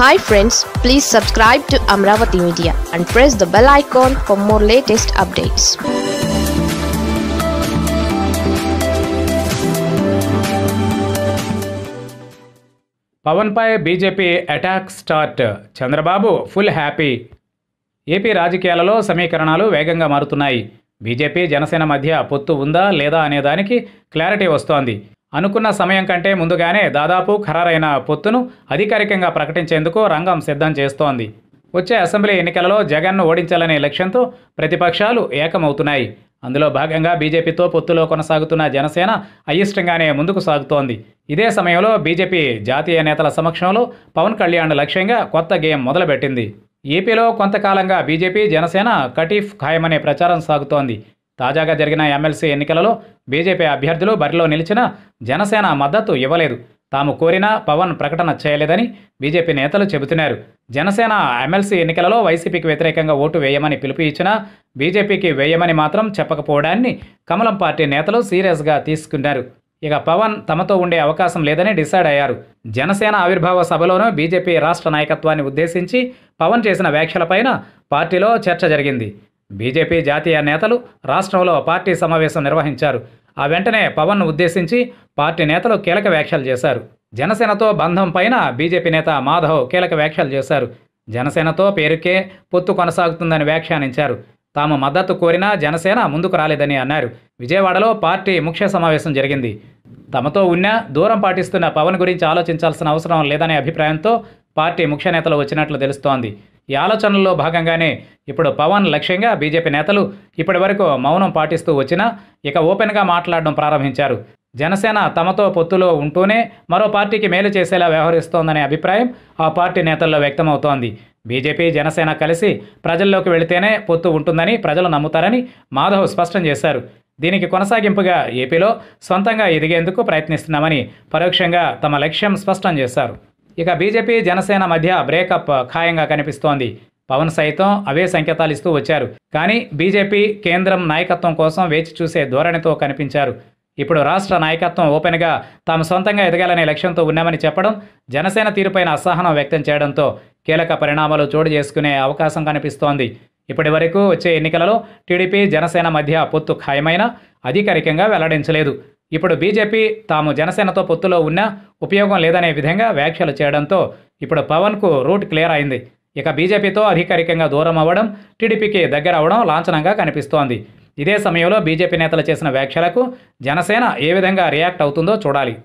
Hi friends, please subscribe to Amravati Media and press the bell icon for more latest updates. Pawanpai BJP attack start. Chandra Babu full happy. AP రాజకీయాలలో సమీకరణాలు వేగంగా మారుతున్నాయి. BJP Janasena మధ్య పొత్తు ఉందా లేదా అనే దానికి క్లారిటీ వస్తోంది. అనుకున్న సమయం కంటే ముందుగానే దాదాపు ఖరారైన పొత్తును అధికారికంగా ప్రకటించేందుకు రంగం సిద్ధం చేస్తోంది. వచ్చే అసెంబ్లీ ఎన్నికలలో జగన్ను ఓడించాలనే లక్ష్యంతో ప్రతిపక్షాలు ఏకమవుతున్నాయి. అందులో భాగంగా బీజేపీతో పొత్తులో కొనసాగుతున్న జనసేన అయిష్టంగానే ముందుకు సాగుతోంది. ఇదే సమయంలో బీజేపీ జాతీయ నేతల సమక్షంలో పవన్ కళ్యాణ్ లక్ష్యంగా కొత్త గేమ్ మొదలుపెట్టింది. ఏపీలో కొంతకాలంగా బీజేపీ జనసేన కటీఫ్ ఖాయమనే ప్రచారం సాగుతోంది. తాజాగా జరిగిన MLC ఎన్నికలలో బీజేపీ అభ్యర్థులు బరిలో నిలిచిన జనసేన మద్దతు ఇవ్వలేదు. తాము కోరినా పవన్ ప్రకటన చేయలేదని బీజేపీ నేతలు చెబుతున్నారు. జనసేన MLC ఎన్నికలలో వైసీపీకి వ్యతిరేకంగా ఓటు వేయమని పిలుపు ఇచ్చినా బీజేపీకి వేయమని మాత్రం చెప్పకపోవడాన్ని కమలం పార్టీ నేతలు సీరియస్గా తీసుకున్నారు. ఇక పవన్ తమతో ఉండే అవకాశం లేదని డిసైడ్ అయ్యారు. జనసేన ఆవిర్భావ సభలోనూ బీజేపీ రాష్ట్ర నాయకత్వాన్ని ఉద్దేశించి పవన్ చేసిన వ్యాఖ్యలపైన పార్టీలో చర్చ జరిగింది. బీజేపీ జాతీయ నేతలు రాష్ట్రంలో పార్టీ సమావేశం నిర్వహించారు. ఆ వెంటనే పవన్ను ఉద్దేశించి పార్టీ నేతలు కీలక వ్యాఖ్యలు చేశారు. జనసేనతో బంధం పైన బీజేపీ నేత మాధవ్ కీలక వ్యాఖ్యలు చేశారు. జనసేనతో పేరుకే పొత్తు కొనసాగుతుందని వ్యాఖ్యానించారు. తాము మద్దతు కోరినా జనసేన ముందుకు రాలేదని అన్నారు. విజయవాడలో పార్టీ ముఖ్య సమావేశం జరిగింది. తమతో ఉన్న దూరం పాటిస్తున్న పవన్ గురించి ఆలోచించాల్సిన అవసరం లేదనే అభిప్రాయంతో పార్టీ ముఖ్య నేతలు వచ్చినట్లు తెలుస్తోంది. ఈ ఆలోచనల్లో భాగంగానే ఇప్పుడు పవన్ లక్ష్యంగా బీజేపీ నేతలు ఇప్పటి వరకు మౌనం పాటిస్తూ వచ్చినా ఇక ఓపెన్గా మాట్లాడడం ప్రారంభించారు. జనసేన తమతో పొత్తులో ఉంటూనే మరో పార్టీకి మేలు చేసేలా వ్యవహరిస్తోందనే అభిప్రాయం ఆ పార్టీ నేతల్లో వ్యక్తమవుతోంది. బీజేపీ జనసేన కలిసి ప్రజల్లోకి వెళితేనే పొత్తు ఉంటుందని ప్రజలు నమ్ముతారని మాధవ్ స్పష్టం చేశారు. దీనికి కొనసాగింపుగా ఏపీలో సొంతంగా ఎదిగేందుకు ప్రయత్నిస్తున్నామని పరోక్షంగా తమ లక్ష్యం స్పష్టం చేశారు. ఇక బీజేపీ జనసేన మధ్య బ్రేకప్ ఖాయంగా కనిపిస్తోంది. పవన్ సైతం అవే సంకేతాలు ఇస్తూ వచ్చారు. కానీ బీజేపీ కేంద్రం నాయకత్వం కోసం వేచి చూసే ధోరణితో కనిపించారు. ఇప్పుడు రాష్ట్ర నాయకత్వం ఓపెన్గా తాము సొంతంగా ఎదగాలనే లక్ష్యంతో ఉన్నామని చెప్పడం జనసేన తీరుపైన అసహనం వ్యక్తం చేయడంతో కీలక పరిణామాలు చోటు చేసుకునే అవకాశం కనిపిస్తోంది. ఇప్పటి వరకు వచ్చే ఎన్నికలలో టీడీపీ జనసేన మధ్య పొత్తు ఖాయమైన అధికారికంగా వెల్లడించలేదు. ఇప్పుడు బీజేపీ తాము జనసేనతో పొత్తులో ఉన్నా ఉపయోగం లేదనే విధంగా వ్యాఖ్యలు చేయడంతో ఇప్పుడు పవన్కు రూట్ క్లియర్ అయింది. ఇక బీజేపీతో అధికారికంగా దూరం అవ్వడం టీడీపీకి దగ్గర అవడం లాంఛనంగా కనిపిస్తోంది. ఇదే సమయంలో బీజేపీ నేతలు చేసిన వ్యాఖ్యలకు జనసేన ఏ విధంగా రియాక్ట్ అవుతుందో చూడాలి.